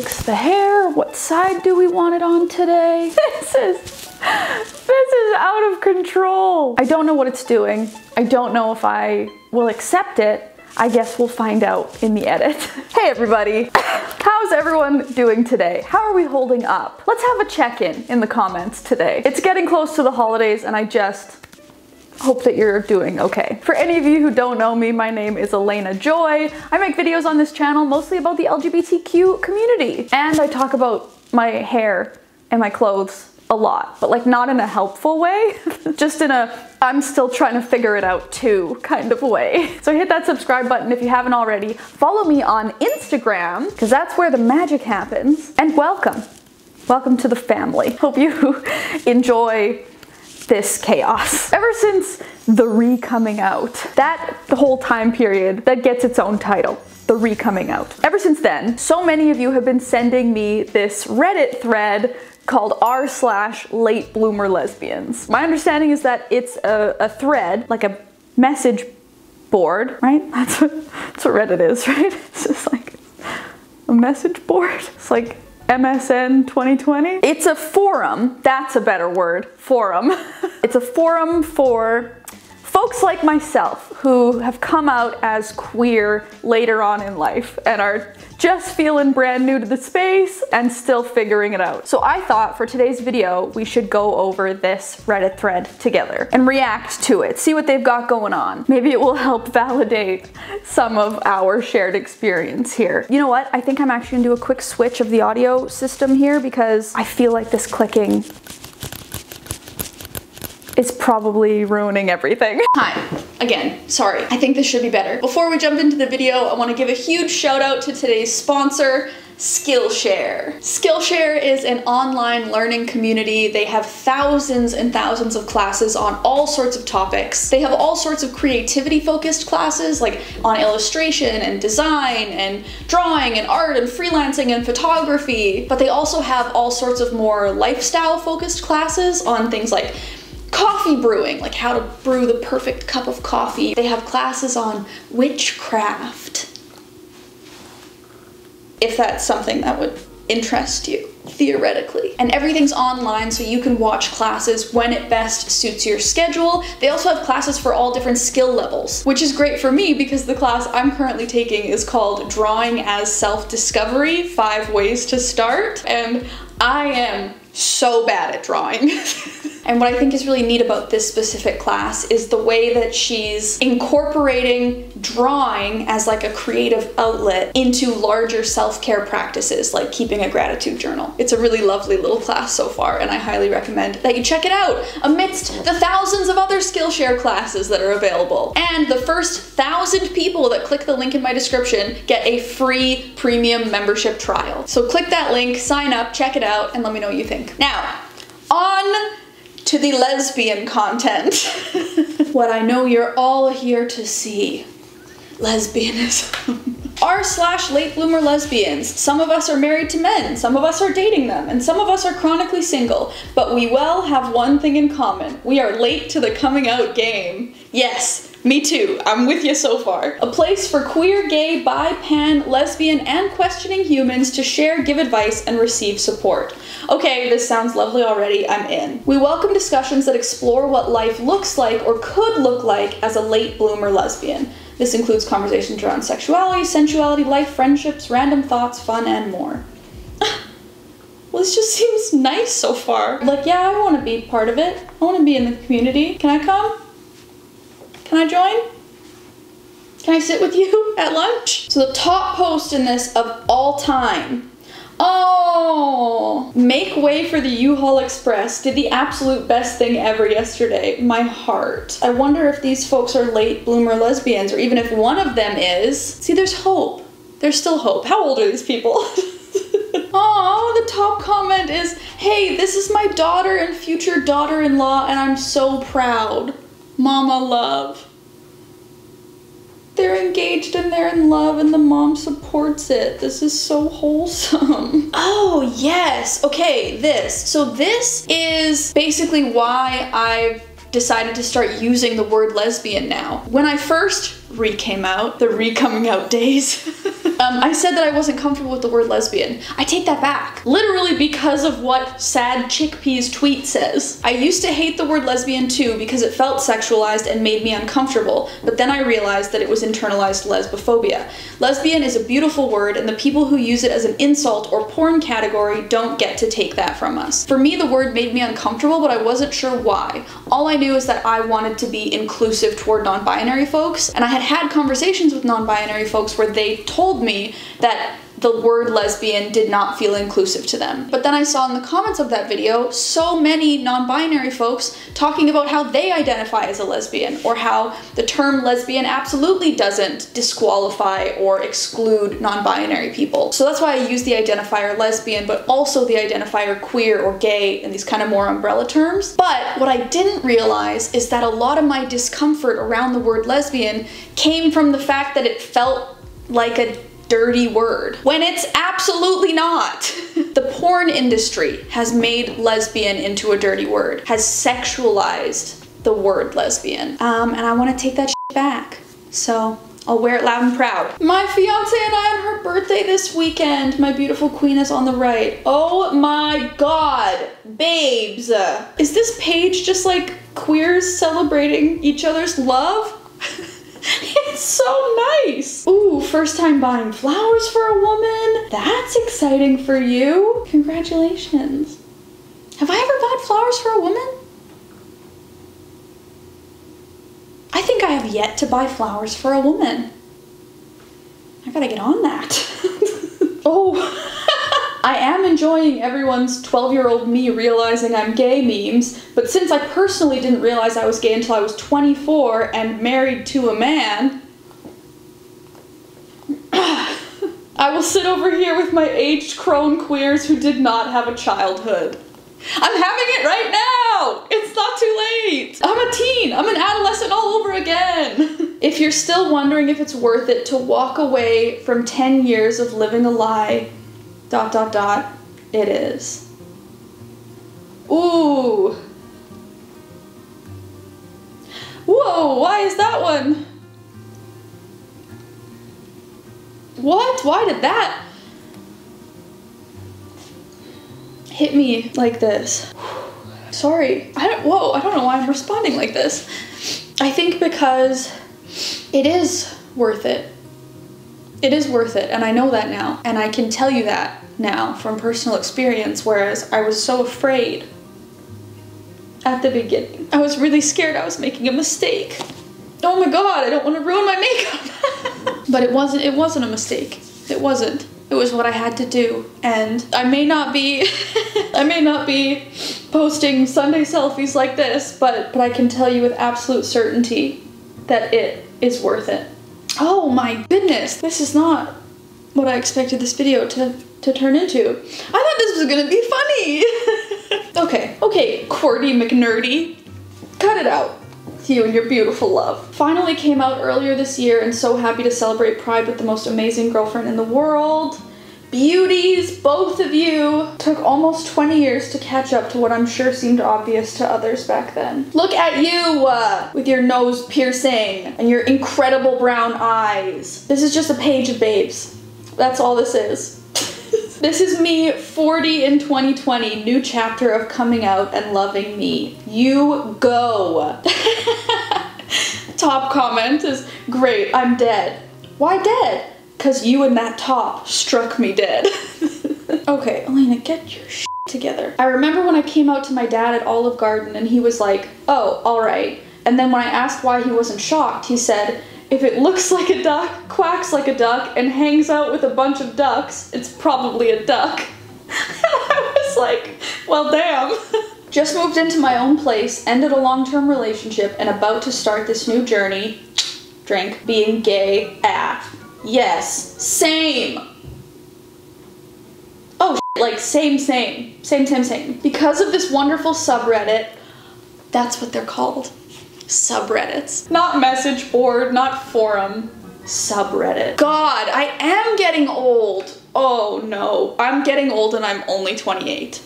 fix the hair. What side do we want it on today? This is out of control. I don't know what it's doing. I don't know if I will accept it. I guess we'll find out in the edit. Hey everybody, how's everyone doing today? How are we holding up? Let's have a check-in in the comments today. It's getting close to the holidays and I just hope that you're doing okay. For any of you who don't know me, my name is Alayna Joy. I make videos on this channel mostly about the LGBTQ community. And I talk about my hair and my clothes a lot, but like not in a helpful way, just in a I'm still trying to figure it out too kind of way. So hit that subscribe button if you haven't already. Follow me on Instagram, because that's where the magic happens. And welcome. Welcome to the family. Hope you enjoy this chaos. Ever since the re-coming out, that whole time period, that gets its own title. The re-coming out. Ever since then, so many of you have been sending me this Reddit thread called r/late bloomer lesbians. My understanding is that it's a thread, like a message board, right? That's what Reddit is, right? It's just like a message board. It's like MSN 2020. It's a forum. That's a better word, forum. It's a forum for folks like myself who have come out as queer later on in life and are just feeling brand new to the space and still figuring it out. So I thought for today's video, we should go over this Reddit thread together and react to it, see what they've got going on. Maybe it will help validate some of our shared experience here. You know what? I think I'm actually gonna do a quick switch of the audio system here because I feel like this clicking it's probably ruining everything. Hi, again, sorry. I think this should be better. Before we jump into the video, I want to give a huge shout out to today's sponsor, Skillshare. Skillshare is an online learning community. They have thousands and thousands of classes on all sorts of topics. They have all sorts of creativity focused classes like on illustration and design and drawing and art and freelancing and photography. But they also have all sorts of more lifestyle focused classes on things like coffee brewing, like how to brew the perfect cup of coffee. They have classes on witchcraft, if that's something that would interest you, theoretically. And everything's online, so you can watch classes when it best suits your schedule. They also have classes for all different skill levels, which is great for me because the class I'm currently taking is called Drawing as Self-Discovery, 5 Ways to Start, and I am so bad at drawing. And what I think is really neat about this specific class is the way that she's incorporating drawing as like a creative outlet into larger self-care practices, like keeping a gratitude journal. It's a really lovely little class so far, and I highly recommend that you check it out amidst the thousands of other Skillshare classes that are available. And the first 1,000 people that click the link in my description get a free premium membership trial. So click that link, sign up, check it out, and let me know what you think. Now, on to the lesbian content. What I know you're all here to see, lesbianism. r/late bloomer lesbians. Some of us are married to men, some of us are dating them, and some of us are chronically single, but we well have one thing in common. We are late to the coming out game. Yes, me too, I'm with you so far. A place for queer, gay, bi, pan, lesbian, and questioning humans to share, give advice, and receive support. Okay, this sounds lovely already, I'm in. We welcome discussions that explore what life looks like or could look like as a late bloomer lesbian. This includes conversations around sexuality, sensuality, life, friendships, random thoughts, fun, and more. Well, this just seems nice so far. Like, yeah, I want to be part of it. I want to be in the community. Can I come? Can I join? Can I sit with you at lunch? So the top post in this of all time. Oh, make way for the U-Haul Express. Did the absolute best thing ever yesterday. My heart. I wonder if these folks are late bloomer lesbians, or even if one of them is. See, there's hope. There's still hope. How old are these people? Oh, the top comment is, hey, this is my daughter and future daughter-in-law, and I'm so proud. Mama love. They're engaged and they're in love and the mom supports it. This is so wholesome. Oh yes, okay, this. So this is basically why I've decided to start using the word lesbian now. When I first re-came out, the re-coming out days. I said that I wasn't comfortable with the word lesbian. I take that back. Literally because of what Sad Chickpea's tweet says. I used to hate the word lesbian too because it felt sexualized and made me uncomfortable, but then I realized that it was internalized lesbophobia. Lesbian is a beautiful word, and the people who use it as an insult or porn category don't get to take that from us. For me, the word made me uncomfortable, but I wasn't sure why. All I knew is that I wanted to be inclusive toward non-binary folks, and I had had conversations with non-binary folks where they told me that the word lesbian did not feel inclusive to them. But then I saw in the comments of that video so many non-binary folks talking about how they identify as a lesbian, or how the term lesbian absolutely doesn't disqualify or exclude non-binary people. So that's why I use the identifier lesbian, but also the identifier queer or gay and these kind of more umbrella terms. But what I didn't realize is that a lot of my discomfort around the word lesbian came from the fact that it felt like a dirty word, when it's absolutely not. The porn industry has made lesbian into a dirty word, has sexualized the word lesbian. And I want to take that shit back. So I'll wear it loud and proud. My fiance and I had her birthday this weekend. My beautiful queen is on the right. Oh my God, babes. Is this page just like queers celebrating each other's love? It's so nice. Ooh, first time buying flowers for a woman. That's exciting for you. Congratulations. Have I ever bought flowers for a woman? I think I have yet to buy flowers for a woman. I gotta get on that. Oh. I am enjoying everyone's 12-year-old me realizing I'm gay memes, but since I personally didn't realize I was gay until I was 24 and married to a man, I will sit over here with my aged crone queers who did not have a childhood. I'm having it right now! It's not too late! I'm a teen! I'm an adolescent all over again! If you're still wondering if it's worth it to walk away from 10 years of living a lie, ... it is. Ooh. Whoa, why is that one? What? Why did that hit me like this? Sorry. I don't know why I'm responding like this. I think because it is worth it. It is worth it, and I know that now, and I can tell you that now from personal experience, whereas I was so afraid at the beginning. I was really scared I was making a mistake. Oh my God, I don't want to ruin my makeup. But it wasn't a mistake. It wasn't. It was what I had to do, and I may not be I may not be posting Sunday selfies like this, but I can tell you with absolute certainty that it is worth it. Oh my goodness, this is not what I expected this video to turn into. I thought this was gonna be funny. Okay, Cordy McNerdy, cut it out. You and your beautiful love. Finally came out earlier this year, and so happy to celebrate Pride with the most amazing girlfriend in the world. Beauties, both of you. Took almost 20 years to catch up to what I'm sure seemed obvious to others back then. Look at you with your nose piercing and your incredible brown eyes. This is just a page of babes. That's all this is. This is me, 40 in 2020, new chapter of coming out and loving me. You go. Top comment is, great, I'm dead. Why dead? Because you and that top struck me dead. Okay, Alayna, get your shit together. I remember when I came out to my dad at Olive Garden and he was like, oh, all right. And then when I asked why he wasn't shocked, he said, if it looks like a duck, quacks like a duck, and hangs out with a bunch of ducks, it's probably a duck. I was like, well, damn. Just moved into my own place, ended a long-term relationship, and about to start this new journey, drink, being gay, Yes, same. Oh, like same. Because of this wonderful subreddit, that's what they're called, subreddits. Not message board, not forum, subreddit. God, I am getting old. Oh no, I'm getting old and I'm only 28.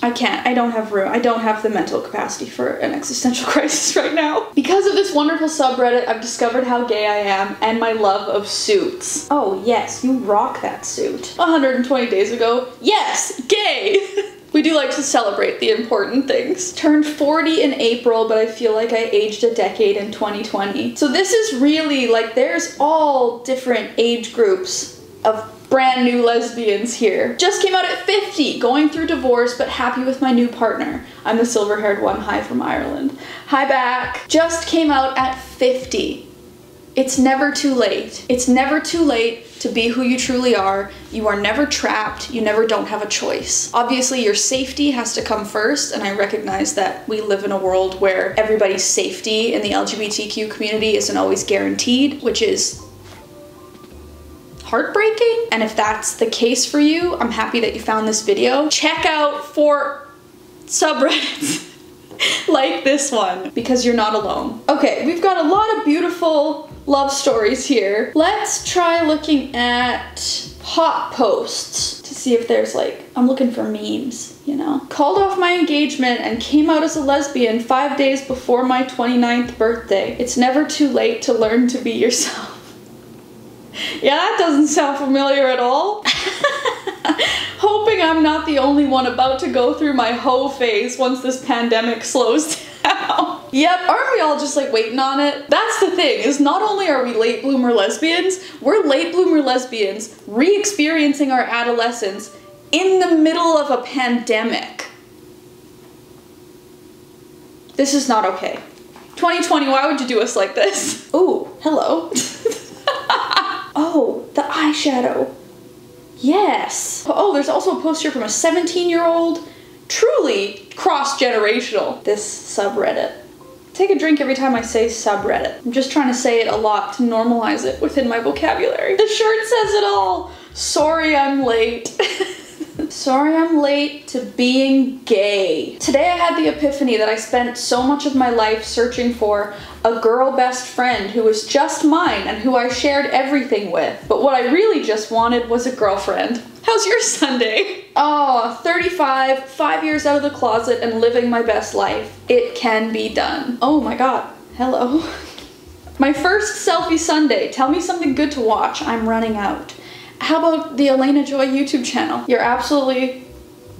I I can't. I don't have room. I don't have the mental capacity for an existential crisis right now. Because of this wonderful subreddit, I've discovered how gay I am and my love of suits. Oh yes, you rock that suit. 120 days ago, yes, gay! We do like to celebrate the important things. Turned 40 in April, but I feel like I aged a decade in 2020. So this is really, like, there's all different age groups of brand new lesbians here. Just came out at 50, going through divorce, but happy with my new partner. I'm the silver-haired one, hi from Ireland. Hi back. Just came out at 50. It's never too late. It's never too late to be who you truly are. You are never trapped. You never don't have a choice. Obviously, your safety has to come first, and I recognize that we live in a world where everybody's safety in the LGBTQ community isn't always guaranteed, which is heartbreaking. And if that's the case for you, I'm happy that you found this video. Check out for subreddits like this one, because you're not alone. Okay, we've got a lot of beautiful love stories here. Let's try looking at hot posts to see if there's, like, I'm looking for memes, you know? Called off my engagement and came out as a lesbian 5 days before my 29th birthday. It's never too late to learn to be yourself. Yeah, that doesn't sound familiar at all. Hoping I'm not the only one about to go through my hoe phase once this pandemic slows down. Yep, aren't we all just, like, waiting on it? That's the thing, is not only are we late bloomer lesbians, we're late bloomer lesbians re-experiencing our adolescence in the middle of a pandemic. This is not okay. 2020, why would you do us like this? Ooh, hello. Oh, the eyeshadow. Yes. Oh, there's also a post here from a 17-year-old. Truly cross-generational, this subreddit. Take a drink every time I say subreddit. I'm just trying to say it a lot to normalize it within my vocabulary. The shirt says it all. Sorry I'm late. Sorry I'm late to being gay. Today I had the epiphany that I spent so much of my life searching for a girl best friend who was just mine and who I shared everything with. But what I really just wanted was a girlfriend. How's your Sunday? Oh, 35, 5 years out of the closet and living my best life. It can be done. Oh my God, hello. My first selfie Sunday. Tell me something good to watch. I'm running out. How about the Alayna Joy YouTube channel? You're absolutely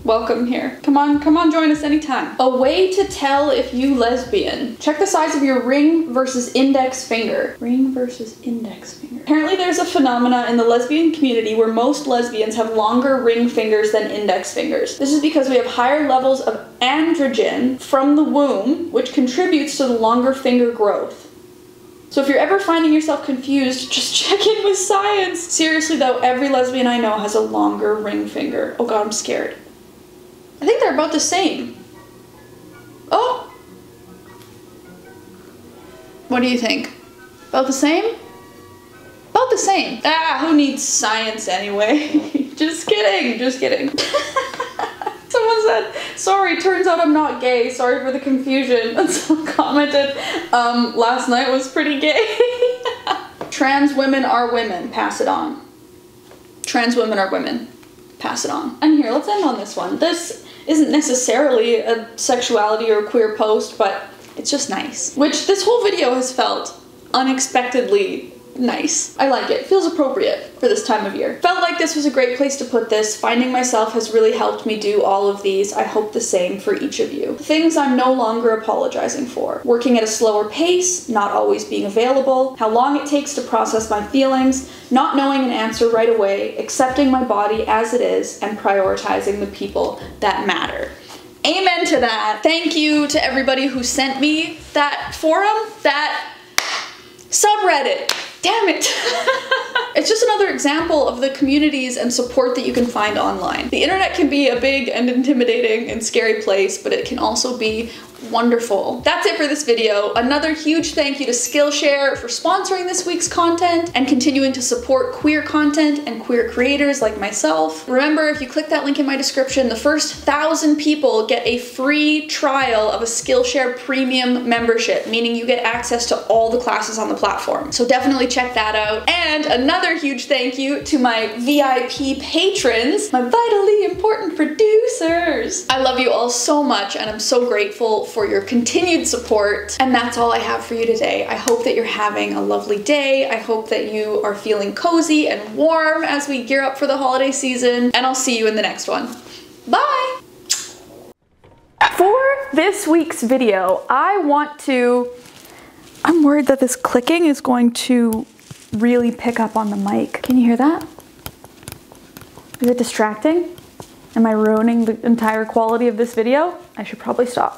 welcome here. Come on, come on, join us anytime. A way to tell if you lesbian. Check the size of your ring versus index finger. Ring versus index finger. Apparently there's a phenomena in the lesbian community where most lesbians have longer ring fingers than index fingers. This is because we have higher levels of androgen from the womb, which contributes to the longer finger growth. So if you're ever finding yourself confused, just check in with science. Seriously though, every lesbian I know has a longer ring finger. Oh God, I'm scared. I think they're about the same. Oh! What do you think? About the same? About the same. Ah, who needs science anyway? Just kidding, just kidding. Someone said, sorry, turns out I'm not gay. Sorry for the confusion. And someone commented, last night was pretty gay. Trans women are women. Pass it on. Trans women are women. Pass it on. And here, let's end on this one. This isn't necessarily a sexuality or queer post, but it's just nice. Which this whole video has felt unexpectedly nice. I like it. Feels appropriate for this time of year. Felt like this was a great place to put this. Finding myself has really helped me do all of these. I hope the same for each of you. Things I'm no longer apologizing for. Working at a slower pace, not always being available, how long it takes to process my feelings, not knowing an answer right away, accepting my body as it is, and prioritizing the people that matter. Amen to that. Thank you to everybody who sent me that forum, that subreddit. Damn it! It's just another example of the communities and support that you can find online. The internet can be a big and intimidating and scary place, but it can also be wonderful. That's it for this video. Another huge thank you to Skillshare for sponsoring this week's content and continuing to support queer content and queer creators like myself. Remember, if you click that link in my description, the first 1,000 people get a free trial of a Skillshare premium membership, meaning you get access to all the classes on the platform. So definitely check that out. And another huge thank you to my VIP patrons, my vitally important producers. I love you all so much and I'm so grateful for your continued support. And that's all I have for you today. I hope that you're having a lovely day. I hope that you are feeling cozy and warm as we gear up for the holiday season, and I'll see you in the next one. Bye! For this week's video, I'm worried that this clicking is going to really pick up on the mic. Can you hear that? Is it distracting? Am I ruining the entire quality of this video? I should probably stop.